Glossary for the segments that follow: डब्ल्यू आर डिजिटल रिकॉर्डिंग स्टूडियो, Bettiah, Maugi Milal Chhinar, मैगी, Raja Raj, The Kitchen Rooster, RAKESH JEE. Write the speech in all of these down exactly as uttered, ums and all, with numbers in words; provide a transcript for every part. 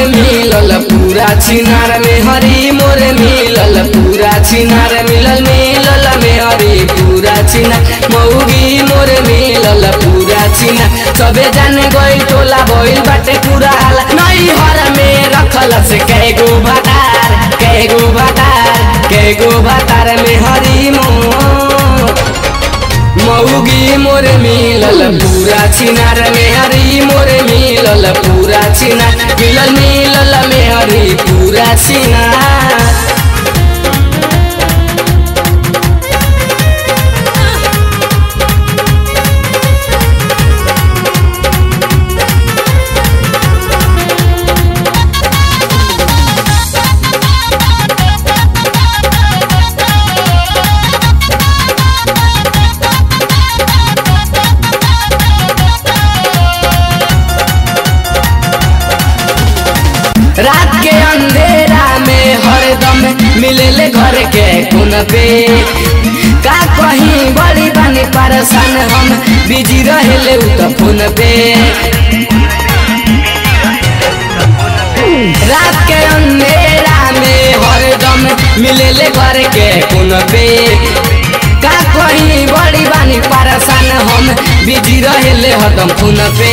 मोरे मिलल पूरा चिनार में हरी मोरे मिलल पूरा चिनार मिलल मिलल में हरी पूरा चिनार मौगी मोरे मिलल पूरा चिनार सबे जाने गई टोला भइल बाटे पूरा हाला नई हर में रखल से कैगो भातार कैगो भातार कैगो भातार में हरी मो मौगी मोरे मिलल पूरा चिनार में हरी मोरे मिलल पूरा चिनार मिलल मिलल में हरी पूरा चिनार रात के अंधेरा में हरदम मिलेले घर के कोना पे का कहीं बड़ी बनी परेशान हम बिजी रहेले उता फोन पे रात के अंधेरा में हरदम मिलेले घर के कोना पे का कहीं बड़ी बनी परेशान हम बिजी रहेले हरदम फोन पे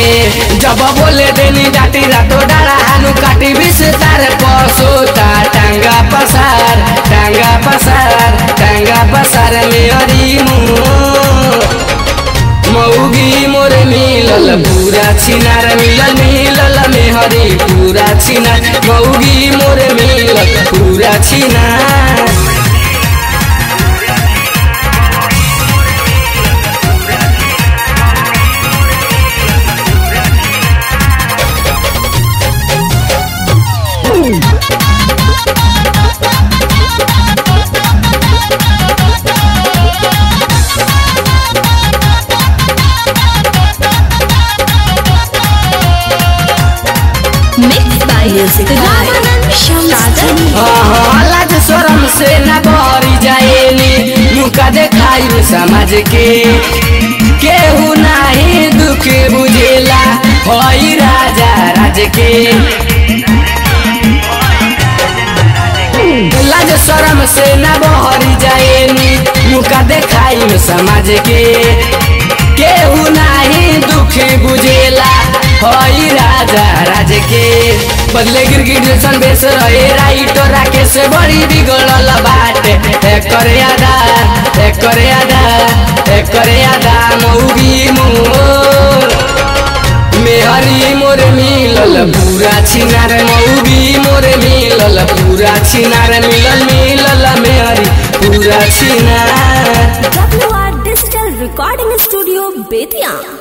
जब बोले देनी डाटी रातो डारा काटी विष तार पसो तार टांगा पसार टांगा पसार टांगा पसार में हरी मौगी मोरे मिलल पूरा चिनार मिलल मिलल में हरी पूरा चिनार मौगी मोरे मिलल पूरा चिनार लाज शरम से न भरी जाएनी मुका देखाई समाज के केहू नहीं दुख बुझेला हई राजा राज के लाज शरम से न भरी जाएनी मुका देखाई समाज के केहू नहीं दुख बुझेला हई राजा राज के बदले गिरगिट जैसन बेस रहे राइटो राकेश बड़ी बिगड़ल बाटे करे आधार करे आधार करे आधार मौगी मोर मेहरी मोरे मिलल पूरा चिनार मौगी मोरे मिलल पूरा चिनार मिलल मिलल मेहरी पूरा चिनार डब्ल्यू आर डिजिटल रिकॉर्डिंग स्टूडियो Bettiah.